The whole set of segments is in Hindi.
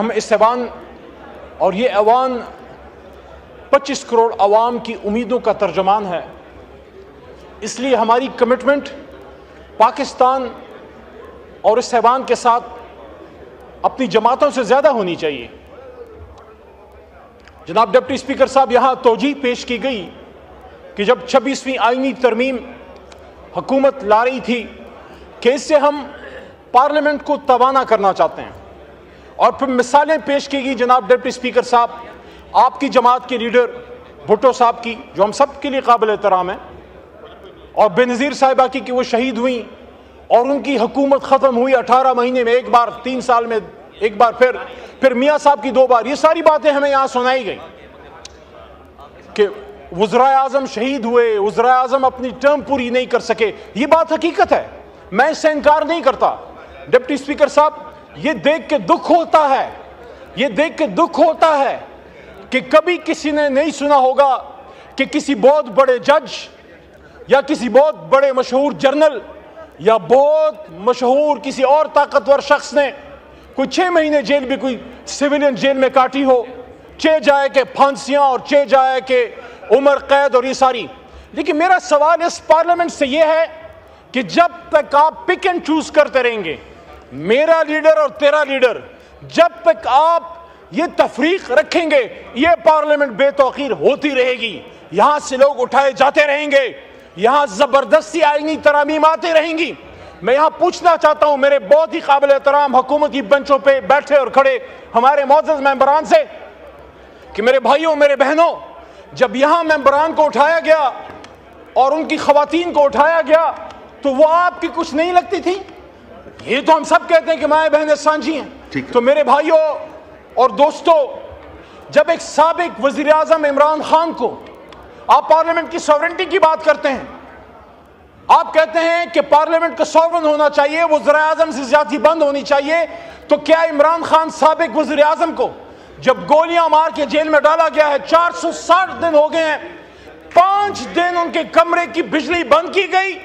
हम इस ऐवान और ये ऐवान 25 करोड़ आवाम की उम्मीदों का तर्जमान है। इसलिए हमारी कमिटमेंट पाकिस्तान और इस ऐवान के साथ अपनी जमातों से ज़्यादा होनी चाहिए। जनाब डिप्टी स्पीकर साहब, यहाँ तोजी पेश की गई कि जब 26वीं आईनी तरमीम हुकूमत ला रही थी कि इससे हम पार्लियामेंट को तवाना करना चाहते हैं, और फिर मिसालें पेश की गई। जनाब डिप्टी स्पीकर साहब, आपकी जमात के लीडर भुट्टो साहब की, जो हम सब के लिए काबिल एहतराम है, और बेनज़ीर साहिबा की कि वो शहीद हुई और उनकी हुकूमत ख़त्म हुई 18 महीने में एक बार, 3 साल में एक बार, फिर मियाँ साहब की 2 बार। ये सारी बातें हमें यहाँ सुनाई गई कि वज़रा आज़म शहीद हुए, वज़रा आज़म अपनी टर्म पूरी नहीं कर सके। ये बात हकीकत है, मैं इससे इनकार नहीं करता। डिप्टी स्पीकर साहब, ये देख के दुख होता है, ये देख के दुख होता है कि कभी किसी ने नहीं सुना होगा कि किसी बहुत बड़े जज या किसी बहुत बड़े मशहूर जर्नल या बहुत मशहूर किसी और ताकतवर शख्स ने कोई 6 महीने जेल भी कोई सिविलियन जेल में काटी हो, चे जाए के फांसियाँ और चे जाए के उम्र कैद और ये सारी। लेकिन मेरा सवाल इस पार्लियामेंट से ये है कि जब तक आप पिक एंड चूज करते रहेंगे, मेरा लीडर और तेरा लीडर, जब तक आप ये तफरीक रखेंगे, ये पार्लियामेंट बेतौकीर होती रहेगी। यहाँ से लोग उठाए जाते रहेंगे, यहाँ जबरदस्ती आईनी तरामीम आती रहेंगी। मैं यहाँ पूछना चाहता हूँ मेरे बहुत ही काबिल एहतराम हुकूमत की बेंचों पर बैठे और खड़े हमारे मोअज़्ज़ज़ मेंबरान से कि मेरे भाइयों, मेरे बहनों, जब यहाँ मेंबरान को उठाया गया और उनकी खवातीन को उठाया गया तो वो आपकी कुछ नहीं लगती थी। ये तो हम सब कहते हैं कि माए बहनें सांझी हैं। तो मेरे भाइयों और दोस्तों, जब एक साबिक वज़ीर आज़म इमरान खान को आप पार्लियामेंट की सॉवरेंटी की बात करते हैं, आप कहते हैं कि पार्लियामेंट का सॉवरन होना चाहिए, वज़ीर आज़म से ज़्यादती बंद होनी चाहिए, तो क्या इमरान खान साबिक वज़ीर आज़म को जब गोलियां मार के जेल में डाला गया है, 460 दिन हो गए हैं, 5 दिन उनके कमरे की बिजली बंद की गई,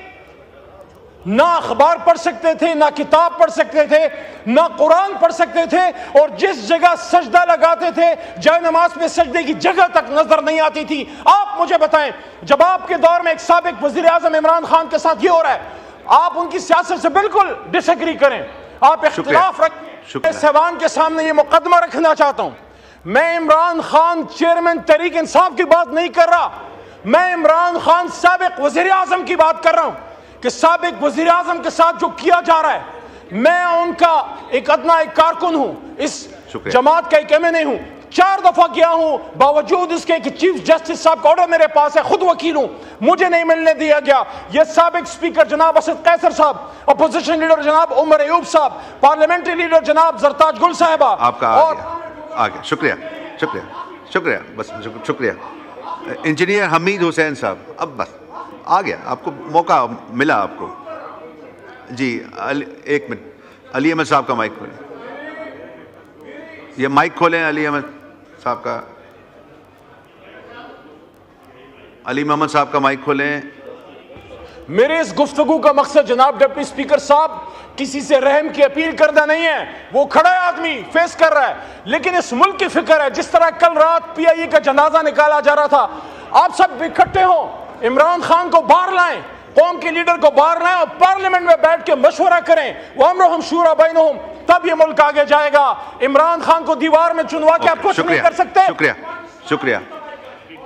ना अखबार पढ़ सकते थे, ना किताब पढ़ सकते थे, ना कुरान पढ़ सकते थे, और जिस जगह सजदा लगाते थे जाए नमाज में सजदे की जगह तक नजर नहीं आती थी। आप मुझे बताएं, जब आपके दौर में एक साबिक वज़ीर आज़म इमरान खान के साथ ये हो रहा है, आप उनकी सियासत से बिल्कुल डिसएग्री करें, आप इख्तिलाफ रखें। मैं सहवान के सामने ये मुकदमा रखना चाहता हूँ। मैं इमरान खान चेयरमैन तहरीक इंसाफ की बात नहीं कर रहा, मैं इमरान खान साबिक वज़ीर आज़म की बात कर रहा हूँ कि साबिक वज़ीर आज़म के साथ जो किया जा रहा है, मैं उनका एक अदना एक कारकुन हूँ, इस जमात का एक एमएनए हूँ, 4 दफा गया हूँ, बावजूद इसके कि चीफ जस्टिस साहब का ऑर्डर मेरे पास है, खुद वकील हूँ, मुझे नहीं मिलने दिया गया। ये साबिक स्पीकर जनाब असद कैसर साहब, अपोजिशन लीडर जनाब उमर अयूब साहब, पार्लियामेंट्री लीडर जनाब जरताज गुल साहबा, आपका आगे शुक्रिया। इंजीनियर हमीद हुसैन साहब, अब बस आ गया, आपको मौका मिला आपको जी। 1 मिनट, अली अहमद साहब का माइक खोलें, ये माइक खोलें अली अहमद साहब का, अली मोहम्मद साहब का माइक खोलें। मेरे इस गुफ्तगू का मकसद जनाब डिप्टी स्पीकर साहब किसी से रहम की अपील करना नहीं है, वो खड़ा है आदमी, फेस कर रहा है, लेकिन इस मुल्क की फिक्र है। जिस तरह कल रात PIA का जनाजा निकाला जा रहा था, आप सब इकट्ठे हो, इमरान खान को बाहर लाएं, कौम के लीडर को बाहर लाएं और पार्लियामेंट में बैठ के मशवरा करें, वह अमरहुम शूरा बैनहुम, तब ये मुल्क आगे जाएगा। इमरान खान को दीवार में चुनवा के आप कुछ नहीं कर सकते। शुक्रिया।